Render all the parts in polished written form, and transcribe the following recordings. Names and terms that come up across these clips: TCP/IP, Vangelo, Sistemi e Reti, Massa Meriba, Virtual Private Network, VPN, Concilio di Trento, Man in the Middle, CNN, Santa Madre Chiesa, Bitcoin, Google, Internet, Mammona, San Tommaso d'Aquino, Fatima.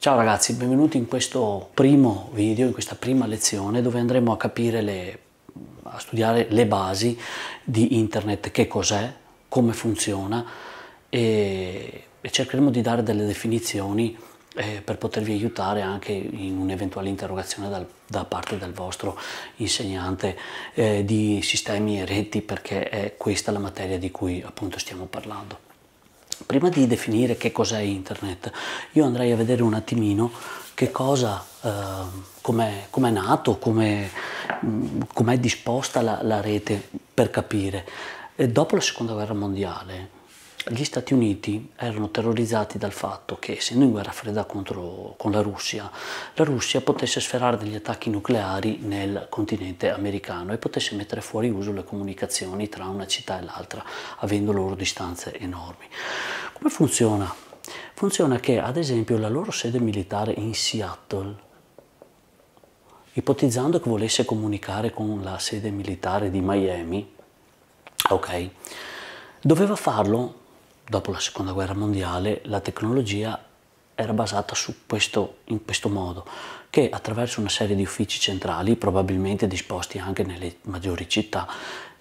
Ciao ragazzi, benvenuti in questo primo video, in questa prima lezione dove andremo a capire, a studiare le basi di internet, che cos'è, come funziona e cercheremo di dare delle definizioni per potervi aiutare anche in un'eventuale interrogazione da parte del vostro insegnante di sistemi e reti, perché è questa la materia di cui appunto stiamo parlando. Prima di definire che cos'è internet, io andrei a vedere un attimino che cosa, com'è nato, com'è disposta la rete, per capire. E dopo la seconda guerra mondiale gli Stati Uniti erano terrorizzati dal fatto che, essendo in guerra fredda con la Russia potesse sferrare degli attacchi nucleari nel continente americano e potesse mettere fuori uso le comunicazioni tra una città e l'altra, avendo loro distanze enormi. Come funziona? Funziona che, ad esempio, la loro sede militare in Seattle, ipotizzando che volesse comunicare con la sede militare di Miami, ok, doveva farlo. Dopo la seconda guerra mondiale la tecnologia era basata in questo modo, che attraverso una serie di uffici centrali, probabilmente disposti anche nelle maggiori città,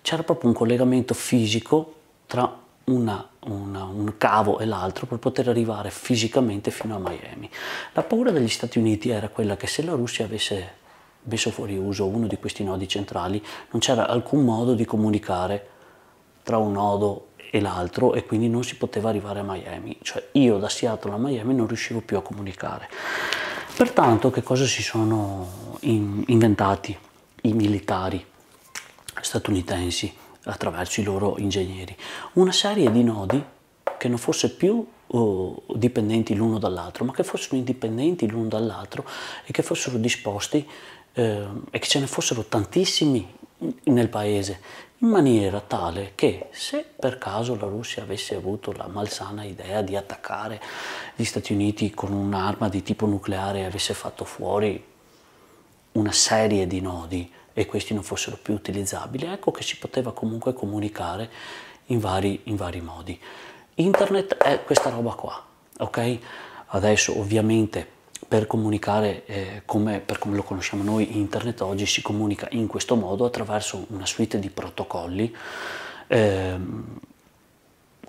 c'era proprio un collegamento fisico tra un cavo e l'altro per poter arrivare fisicamente fino a Miami. La paura degli Stati Uniti era quella che se la Russia avesse messo fuori uso uno di questi nodi centrali, non c'era alcun modo di comunicare tra un nodo e l'altro, e quindi non si poteva arrivare a Miami, cioè io da Seattle a Miami non riuscivo più a comunicare. Pertanto che cosa si sono inventati i militari statunitensi attraverso i loro ingegneri? Una serie di nodi che non fosse più dipendenti l'uno dall'altro, ma che fossero indipendenti l'uno dall'altro e che fossero disposti e che ce ne fossero tantissimi nel paese, in maniera tale che se per caso la Russia avesse avuto la malsana idea di attaccare gli Stati Uniti con un'arma di tipo nucleare e avesse fatto fuori una serie di nodi e questi non fossero più utilizzabili, ecco che si poteva comunque comunicare in vari modi. Internet è questa roba qua, ok? Adesso ovviamente per comunicare per come lo conosciamo noi, internet oggi si comunica in questo modo, attraverso una suite di protocolli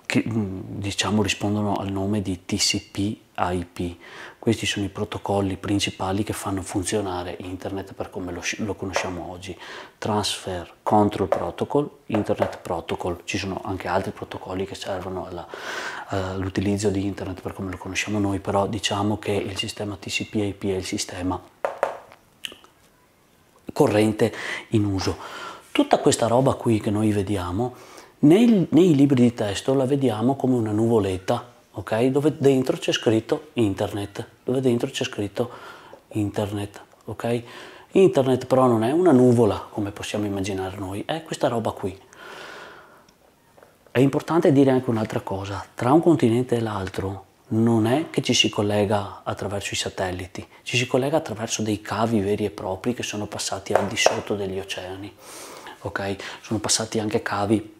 che diciamo rispondono al nome di TCP/IP. Questi sono i protocolli principali che fanno funzionare internet per come lo conosciamo oggi. Transfer Control Protocol, Internet Protocol. Ci sono anche altri protocolli che servono all'utilizzo di internet per come lo conosciamo noi, però diciamo che il sistema TCP/IP è il sistema corrente in uso. Tutta questa roba qui che noi vediamo nei libri di testo la vediamo come una nuvoletta, ok? Dove dentro c'è scritto internet, ok? Internet però non è una nuvola come possiamo immaginare noi, è questa roba qui. È importante dire anche un'altra cosa: tra un continente e l'altro non è che ci si collega attraverso i satelliti, ci si collega attraverso dei cavi veri e propri che sono passati al di sotto degli oceani, ok? Sono passati anche cavi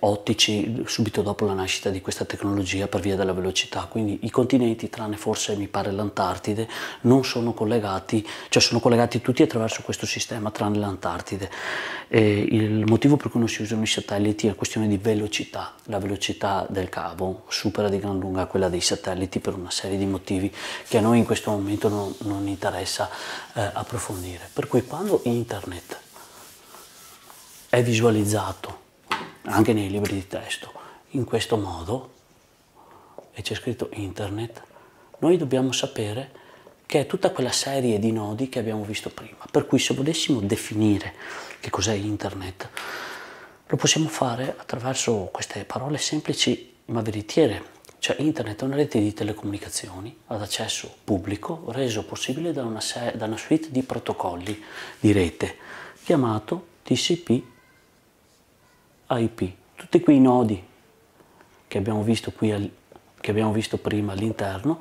ottici subito dopo la nascita di questa tecnologia per via della velocità, quindi i continenti, tranne forse mi pare l'Antartide, non sono collegati, cioè sono collegati tutti attraverso questo sistema tranne l'Antartide. Il motivo per cui non si usano i satelliti è questione di velocità. La velocità del cavo supera di gran lunga quella dei satelliti per una serie di motivi che a noi in questo momento non interessa approfondire. Per cui quando internet è visualizzato anche nei libri di testo in questo modo e c'è scritto internet, noi dobbiamo sapere che è tutta quella serie di nodi che abbiamo visto prima. Per cui se volessimo definire che cos'è internet lo possiamo fare attraverso queste parole semplici ma veritiere, cioè internet è una rete di telecomunicazioni ad accesso pubblico reso possibile da una suite di protocolli di rete chiamato TCP/IP. Tutti quei nodi che abbiamo visto prima all'interno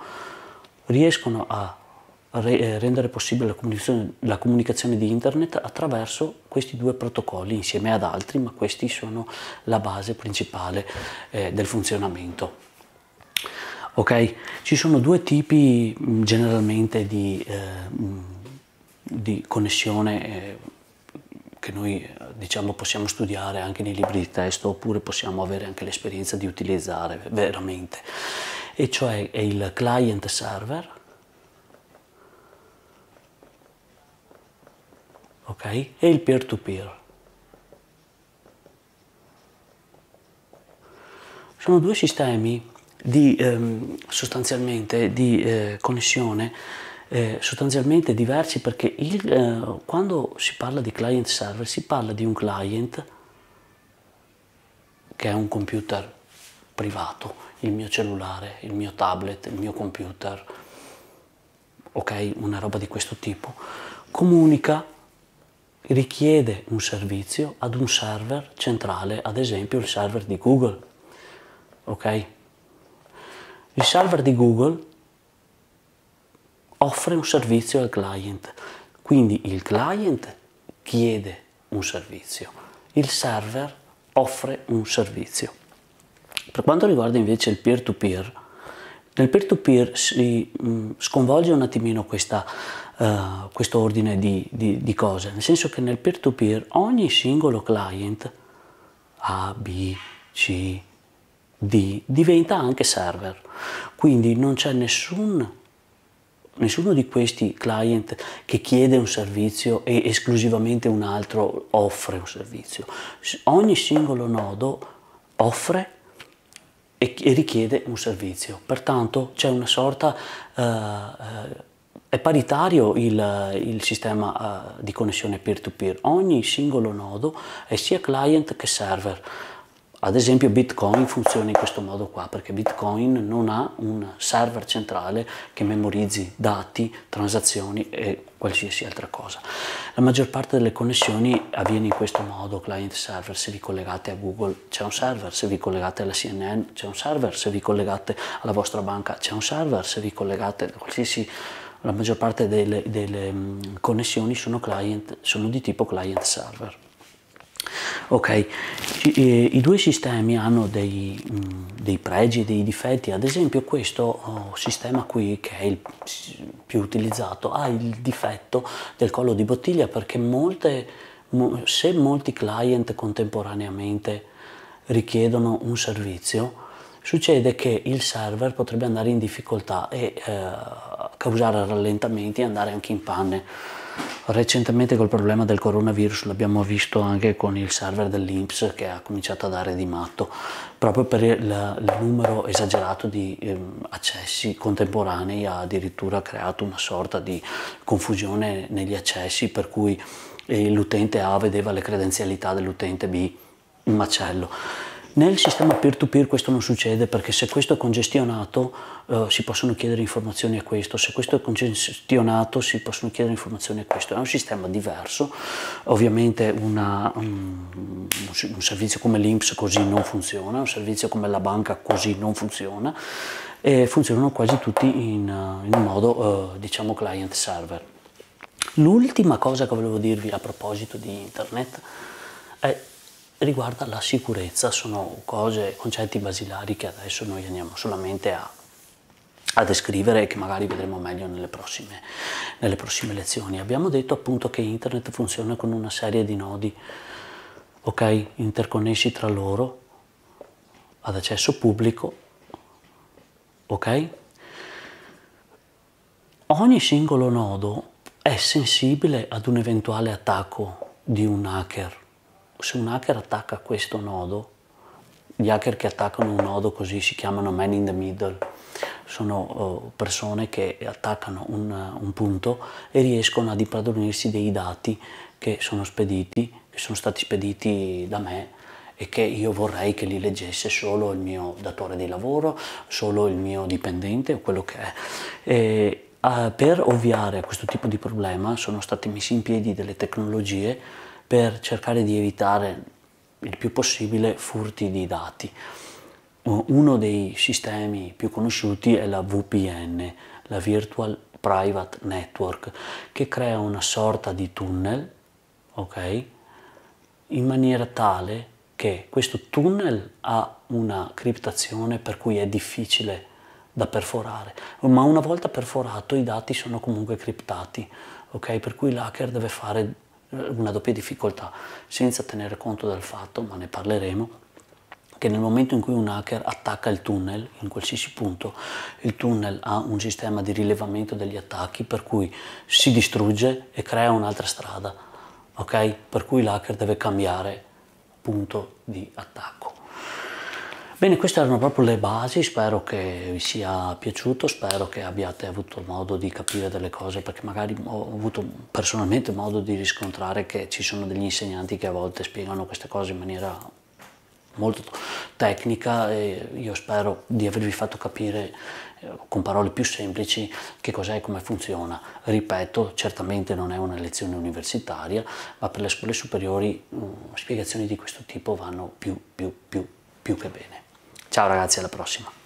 riescono a rendere possibile la comunicazione di internet attraverso questi due protocolli insieme ad altri, ma questi sono la base principale del funzionamento. Ok? Ci sono due tipi generalmente di connessione che noi diciamo possiamo studiare anche nei libri di testo, oppure possiamo avere anche l'esperienza di utilizzare veramente, e cioè è il client server, ok, e il peer to peer. Sono due sistemi di sostanzialmente di connessione sostanzialmente diversi, perché quando si parla di client server si parla di un client che è un computer privato, il mio cellulare, il mio tablet, il mio computer, ok, una roba di questo tipo, comunica, richiede un servizio ad un server centrale, ad esempio il server di Google, ok? Il server di Google offre un servizio al client, quindi il client chiede un servizio, il server offre un servizio. Per quanto riguarda invece il peer-to-peer, nel peer-to-peer si sconvolge un attimino questo ordine di cose, nel senso che nel peer-to-peer ogni singolo client A, B, C, D diventa anche server, quindi non c'è nessuno di questi client che chiede un servizio e esclusivamente un altro offre un servizio. Ogni singolo nodo offre e richiede un servizio, pertanto c'è una sorta, è paritario il sistema di connessione peer-to-peer, ogni singolo nodo è sia client che server. Ad esempio Bitcoin funziona in questo modo qua, perché Bitcoin non ha un server centrale che memorizzi dati, transazioni e qualsiasi altra cosa. La maggior parte delle connessioni avviene in questo modo, client-server, se vi collegate a Google c'è un server, se vi collegate alla CNN c'è un server, se vi collegate alla vostra banca c'è un server, se vi collegate a qualsiasi... La maggior parte delle connessioni sono di tipo client-server. Ok, i due sistemi hanno dei pregi e dei difetti. Ad esempio questo sistema qui, che è il più utilizzato, ha il difetto del collo di bottiglia, perché se molti client contemporaneamente richiedono un servizio, succede che il server potrebbe andare in difficoltà e causare rallentamenti e andare anche in panne. Recentemente col problema del coronavirus l'abbiamo visto anche con il server dell'INPS, che ha cominciato a dare di matto proprio per il numero esagerato di accessi contemporanei. Ha addirittura creato una sorta di confusione negli accessi, per cui l'utente A vedeva le credenzialità dell'utente B in macello. Nel sistema peer-to-peer questo non succede, perché se questo è congestionato si possono chiedere informazioni a questo, se questo è congestionato si possono chiedere informazioni a questo. È un sistema diverso, ovviamente un servizio come l'INPS così non funziona, un servizio come la banca così non funziona, e funzionano quasi tutti in modo diciamo client-server. L'ultima cosa che volevo dirvi a proposito di internet riguarda la sicurezza. Sono cose, concetti basilari che adesso noi andiamo solamente a descrivere e che magari vedremo meglio nelle prossime lezioni. Abbiamo detto appunto che internet funziona con una serie di nodi, ok, interconnessi tra loro ad accesso pubblico, ok? Ogni singolo nodo è sensibile ad un eventuale attacco di un hacker. Se un hacker attacca questo nodo, gli hacker che attaccano un nodo così si chiamano Man in the Middle, sono persone che attaccano un punto e riescono ad impadronirsi dei dati che sono stati spediti da me e che io vorrei che li leggesse solo il mio datore di lavoro, solo il mio dipendente o quello che è. Per ovviare a questo tipo di problema sono state messe in piedi delle tecnologie per cercare di evitare il più possibile furti di dati. Uno dei sistemi più conosciuti è la VPN, la Virtual Private Network, che crea una sorta di tunnel, ok, in maniera tale che questo tunnel ha una criptazione per cui è difficile da perforare, ma una volta perforato i dati sono comunque criptati, ok? Per cui l'hacker deve fare una doppia difficoltà, senza tenere conto del fatto, ma ne parleremo, che nel momento in cui un hacker attacca il tunnel, in qualsiasi punto, il tunnel ha un sistema di rilevamento degli attacchi, per cui si distrugge e crea un'altra strada, ok? Per cui l'hacker deve cambiare punto di attacco. Bene, queste erano proprio le basi, spero che vi sia piaciuto, spero che abbiate avuto modo di capire delle cose, perché magari ho avuto personalmente modo di riscontrare che ci sono degli insegnanti che a volte spiegano queste cose in maniera molto tecnica, e io spero di avervi fatto capire con parole più semplici che cos'è e come funziona. Ripeto, certamente non è una lezione universitaria, ma per le scuole superiori spiegazioni di questo tipo vanno più che bene. Ciao ragazzi, alla prossima!